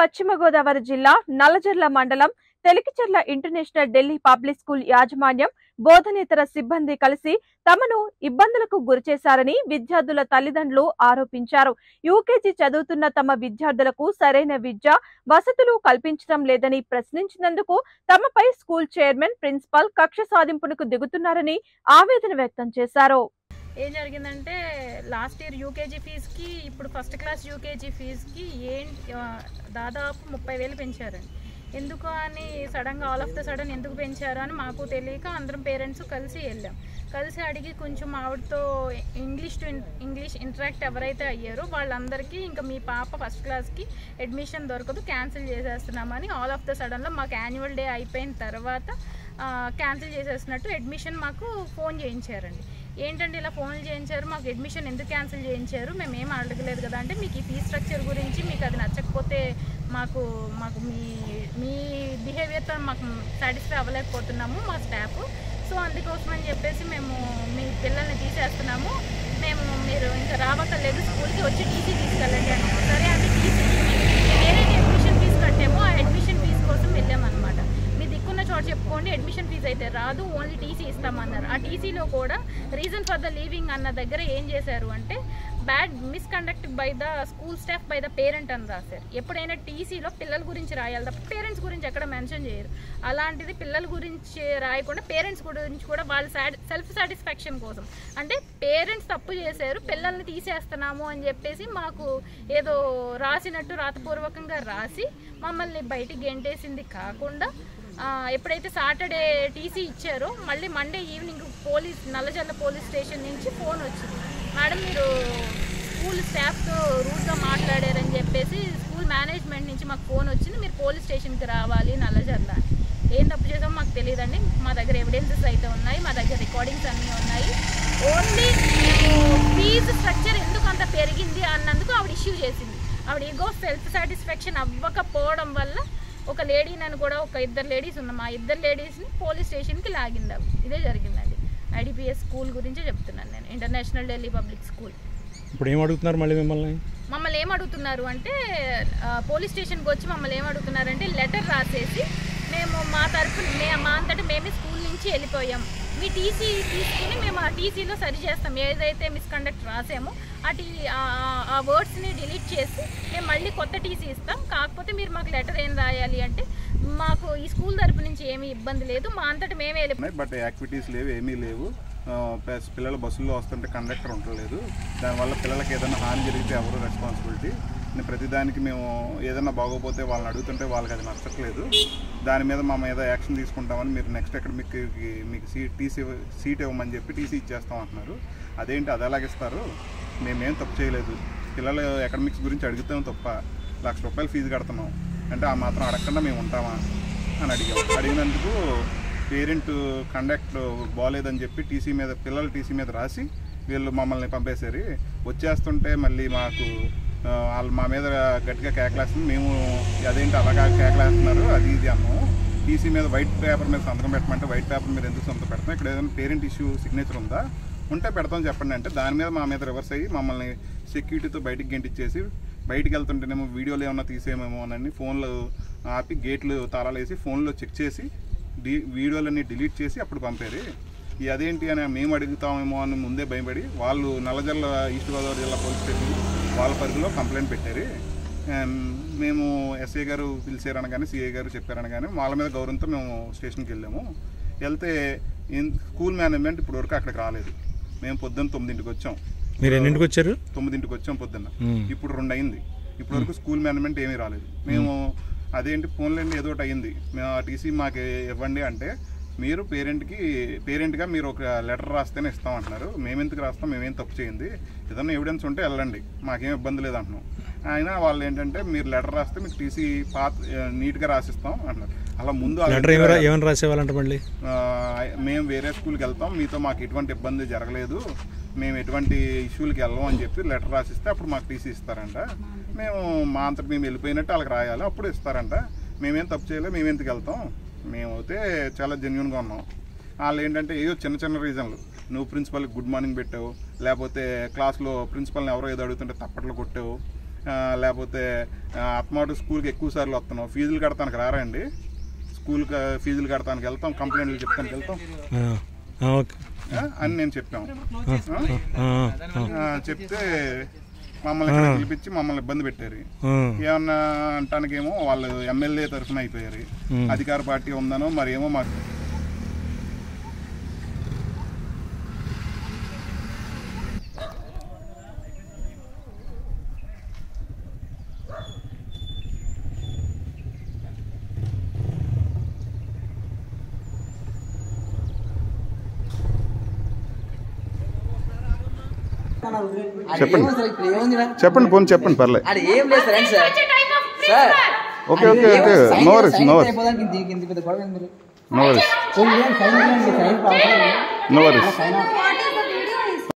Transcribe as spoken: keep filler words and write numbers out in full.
పశ్చిమ గోదావరి జిల్లా నల్లజర్ల మండలం Telikicherla international Delhi public school యాజమాన్యం బోధనేతర సిబ్బంది కలిసి తమను ఇబ్బందులకు గురిచేశారని విద్యార్థుల తల్లిదండ్రులు ఆరోపించారు. యూకేజీ చదువుతున్న తమ విద్యార్థులకు సరైన విద్య వసతులు కల్పించడం లేదని ప్రశ్నించినందుకు తమపై స్కూల్ చైర్మన్, ప్రిన్సిపల్ కక్ష సాధింపునకు దిగుతున్నారని ఆవేదన వ్యక్తం చేశారు. ఏం జరిగిందంటే లాస్ట్ ఇయర్ యూకేజీ ఫీజుకి ఇప్పుడు ఫస్ట్ క్లాస్ యూకేజీ ఫీజుకి ఏం దాదాపు ముప్పై వేలు పెంచారండి. ఎందుకు అని సడన్గా ఆల్ ఆఫ్ ద సడన్ ఎందుకు పెంచారు అని మాకు తెలియక అందరం పేరెంట్స్ కలిసి వెళ్ళాం. కలిసి అడిగి కొంచెం ఆవిడతో ఇంగ్లీష్ టు ఇంగ్లీష్ ఇంటరాక్ట్ ఎవరైతే అయ్యారో వాళ్ళందరికీ ఇంకా మీ పాప ఫస్ట్ క్లాస్కి అడ్మిషన్ దొరకదు, క్యాన్సిల్ చేసేస్తున్నామని ఆల్ ఆఫ్ ద సడన్లో మాకు యాన్యువల్ డే అయిపోయిన తర్వాత క్యాన్సిల్ చేసేసినట్టు అడ్మిషన్ మాకు ఫోన్ చేయించారండి. ఏంటంటే ఇలా ఫోన్లు చేయించారు, మాకు అడ్మిషన్ ఎందుకు క్యాన్సిల్ చేయించారు, మేము ఏం అడగలేదు కదా అంటే మీకు ఈ ఫీ స్ట్రక్చర్ గురించి మీకు అది నచ్చకపోతే మాకు మాకు మీ మీ బిహేవియర్తో మాకు సాటిస్ఫై అవ్వలేకపోతున్నాము మా స్టాఫ్, సో అందుకోసం అని చెప్పేసి మేము మీ పిల్లల్ని తీసేస్తున్నాము, మేము మీరు ఇంకా రావక్కర్లేదు స్కూల్కి వచ్చి టీసీ తీసుకెళ్ళండి అన్నాము. సరే అంటే టీసీ ఏదైతే అడ్మిషన్ ఫీజు కట్టామో ఆ అడ్మిషన్ ఫీజు కోసం వెళ్ళామన్నమాట. మీ దిక్కున్న చోట చెప్పుకోండి, అడ్మిషన్ ఫీజు అయితే రాదు, ఓన్లీ టీసీ ఇస్తామన్నారు. ఆ టీసీలో కూడా రీజన్ ఫర్ ద లీవింగ్ అన్న దగ్గర ఏం చేశారు అంటే bad misconduct by the school staff by the parent అని రాశారు. ఎప్పుడైనా టీసీలో పిల్లల గురించి రాయాలి తప్ప పేరెంట్స్ గురించి ఎక్కడ మెన్షన్ చేయరు. అలాంటిది పిల్లల గురించి రాయకుండా పేరెంట్స్ గురించి కూడా వాళ్ళ సెల్ఫ్ సాటిస్ఫాక్షన్ కోసం అంటే పేరెంట్స్ తప్పు చేశారు పిల్లల్ని తీసేస్తున్నాము అని చెప్పేసి మాకు ఏదో రాసినట్టు రాతపూర్వకంగా రాసి మమ్మల్ని బయటికి గెంటేసింది కాకుండా ఎప్పుడైతే సాటర్డే టీసీ ఇచ్చారో మళ్ళీ Monday evening police Nallajerla police station నుంచి ఫోన్ వచ్చింది, మేడం మీరు స్కూల్ స్టాఫ్తో రూట్గా మాట్లాడారని చెప్పేసి స్కూల్ మేనేజ్మెంట్ నుంచి మాకు ఫోన్ వచ్చింది, మీరు పోలీస్ స్టేషన్కి రావాలి నల్లజర్ల. ఏం తప్పు చేసామో మాకు తెలియదండి, మా దగ్గర ఎవిడెన్సెస్ అయితే ఉన్నాయి, మా దగ్గర రికార్డింగ్స్ అన్నీ ఉన్నాయి, ఓన్లీ ఫీజు స్ట్రక్చర్ ఎందుకు అంత పెరిగింది అన్నందుకు ఆవిడ ఇష్యూ చేసింది. ఆవిడ ఈగో సెల్ఫ్ సాటిస్ఫాక్షన్ అవ్వకపోవడం వల్ల ఒక లేడీ నన్ను కూడా ఒక ఇద్దరు లేడీస్ ఉన్నాం, ఆ ఇద్దరు లేడీస్ని పోలీస్ స్టేషన్కి లాగింది. ఇదే జరిగిందండి. ఐడిపిఎస్ స్కూల్ గురించే చెప్తున్నాను నేను, ఇంటర్నేషనల్ ఢిల్లీ పబ్లిక్ స్కూల్. ఇప్పుడు ఏం అడుగుతున్నారు మళ్ళీ మిమ్మల్ని? మమ్మల్ని ఏం అడుగుతున్నారు అంటే పోలీస్ స్టేషన్కి వచ్చి మమ్మల్ని ఏం అడుగుతున్నారంటే లెటర్ రాసేసి మేము మా తరఫున మే మా అంతటా మేమే స్కూల్ నుంచి వెళ్ళిపోయాం, మీ టీసీ తీసుకుని మేము ఆ టీసీలో సరి చేస్తాం, ఏదైతే మిస్కండక్ట్ రాసామో ఆ టీ ఆ వర్డ్స్ని డిలీట్ చేసి మేము మళ్ళీ కొత్త టీసీ ఇస్తాం, కాకపోతే మీరు మాకు లెటర్ ఏం రాయాలి అంటే మాకు ఈ స్కూల్ తరపు నుంచి ఏమీ ఇబ్బంది లేదు, మా అంతటి మేమే వెళ్ళిపోయి బట్ యాక్టివిటీస్ లేవు, ఏమీ లేవు. పిల్లలు బస్సుల్లో వస్తుంటే కండక్టర్ ఉండలేదు, దానివల్ల పిల్లలకి ఏదైనా హాని జరిగితే ఎవరు రెస్పాన్సిబిలిటీ, ప్రతిదానికి మేము ఏదైనా బాగోపోతే వాళ్ళని అడుగుతుంటే వాళ్ళకి అది నచ్చట్లేదు, దాని మీద మా మీద యాక్షన్ తీసుకుంటామని మీరు నెక్స్ట్ ఎక్కడ మీకు మీకు సీట్ టీసీ సీట్ ఇవ్వమని చెప్పి టీసీ ఇచ్చేస్తాం అంటున్నారు. అదేంటి అది ఎలాగిస్తారు, మేమేం తప్పు చేయలేదు, పిల్లలు ఎకనామిక్స్ గురించి అడుగుతాం తప్ప లక్ష రూపాయలు ఫీజు కడుతున్నాం అంటే ఆ మాత్రం అడగకుండా మేము ఉంటామా అని అడిగాం. అడిగినందుకు పేరెంట్ కండక్ట్ బాగోలేదని చెప్పి టీసీ మీద పిల్లలు టీసీ మీద రాసి వీళ్ళు మమ్మల్ని పంపేశారు. వచ్చేస్తుంటే మళ్ళీ మాకు వాళ్ళు మా మీద గట్టిగా కేకలేస్తుంది, మేము అదేంటి అలాగా కేకలేస్తున్నారు అది ఇది అన్నాము. టీసీ మీద వైట్ పేపర్ మీద సంతకం పెట్టమంటే వైట్ పేపర్ మీద ఎందుకు సంతకం పెడతాం, ఇక్కడ ఏదైనా పేరెంట్ ఇష్యూ సిగ్నేచర్ ఉందా ఉంటే పెడతాం చెప్పండి అంటే దాని మీద మా మీద రివర్స్ అయ్యి మమ్మల్ని సెక్యూరిటీతో బయటికి గెంటిచ్చేసి బయటికి వెళ్తుంటేనేమో వీడియోలు ఏమన్నా తీసేమేమో అని ఫోన్లు ఆపి గేట్లు తాళాలు వేసి ఫోన్లో చెక్ చేసి డీ వీడియోలన్నీ డిలీట్ చేసి అప్పుడు పంపారు. అదేంటి అని మేము అడుగుతామేమో అని ముందే భయపడి వాళ్ళు నల్లజర్ల ఈస్ట్ గోదావరి జిల్లా పోలీస్ స్టేషన్ వాళ్ళ పరిధిలో కంప్లైంట్ పెట్టారు. మేము ఎస్ఏ గారు పిలిచారనగానే సిఐ గారు చెప్పారనగానే వాళ్ళ మీద గౌరవంతో మేము స్టేషన్కి వెళ్ళాము. వెళ్తే స్కూల్ మేనేజ్మెంట్ ఇప్పుడు వరకు అక్కడికి రాలేదు. మేము పొద్దున్న తొమ్మిదింటికి వచ్చాం. మీరు ఎన్నింటికి వచ్చారు? తొమ్మిదింటికి వచ్చాం పొద్దున్న, ఇప్పుడు రెండు అయింది, ఇప్పుడు వరకు స్కూల్ మేనేజ్మెంట్ ఏమీ రాలేదు. మేము అదేంటి ఫోన్లన్నీ ఏదో ఒకటి అయింది, మేము ఆ టీసీ మాకు ఇవ్వండి అంటే మీరు పేరెంట్కి పేరెంట్గా మీరు ఒక లెటర్ రాస్తేనే ఇస్తాం అంటున్నారు, మేమెందుకు రాస్తాం, మేమేం తప్పు చేయింది, ఏదైనా ఎవిడెన్స్ ఉంటే వెళ్ళండి మాకేం ఇబ్బంది లేదు అంటున్నాం. అయినా వాళ్ళు ఏంటంటే మీరు లెటర్ రాస్తే మీకు టీసీ పాత నీట్గా రాసిస్తాం అంటున్నారు. అలా ముందు ఏమైనా రాసేవాళ్ళంటే మళ్ళీ మేము వేరే స్కూల్కి వెళ్తాం, మీతో మాకు ఎటువంటి ఇబ్బంది జరగలేదు, మేము ఎటువంటి ఇష్యూలకి వెళ్ళాం అని చెప్పి లెటర్ రాసిస్తే అప్పుడు మాకు టీసీ ఇస్తారంట. మేము మా అంతటి మేము వెళ్ళిపోయినట్టు వాళ్ళకి రాయాలి అప్పుడు ఇస్తారంట. మేమేం తప్పు చేయలేదు, మేమెందుకు వెళ్తాం, మేమైతే చాలా జెన్యున్గా ఉన్నాం. వాళ్ళు ఏంటంటే ఏదో చిన్న చిన్న రీజన్లు, నువ్వు ప్రిన్సిపల్కి గుడ్ మార్నింగ్ పెట్టావు, లేకపోతే క్లాస్లో ప్రిన్సిపల్ని ఎవరో ఏదో అడుగుతుంటే తప్పట్లు కొట్టావు, లేకపోతే ఆత్మవాడు స్కూల్కి ఎక్కువ సార్లు వస్తున్నాం, ఫీజులు కడతానికి రారా అండి, స్కూల్ ఫీజులు కడతానికి వెళ్తాం, కంప్లైంట్లు చెప్తానికి వెళ్తాం అని నేను చెప్పాము. చెప్తే మమ్మల్ని పిలిపించి మమ్మల్ని ఇబ్బంది పెట్టారు. ఏమన్నా అంటానికేమో వాళ్ళు ఎమ్మెల్యే తరఫున అయిపోయారు, అధికార పార్టీ ఉందనో మరి ఏమో మాకు. చెప్పండి పోనీ చెప్పండి పర్లేదు. Okay okay okay no worries no worries no worries no worries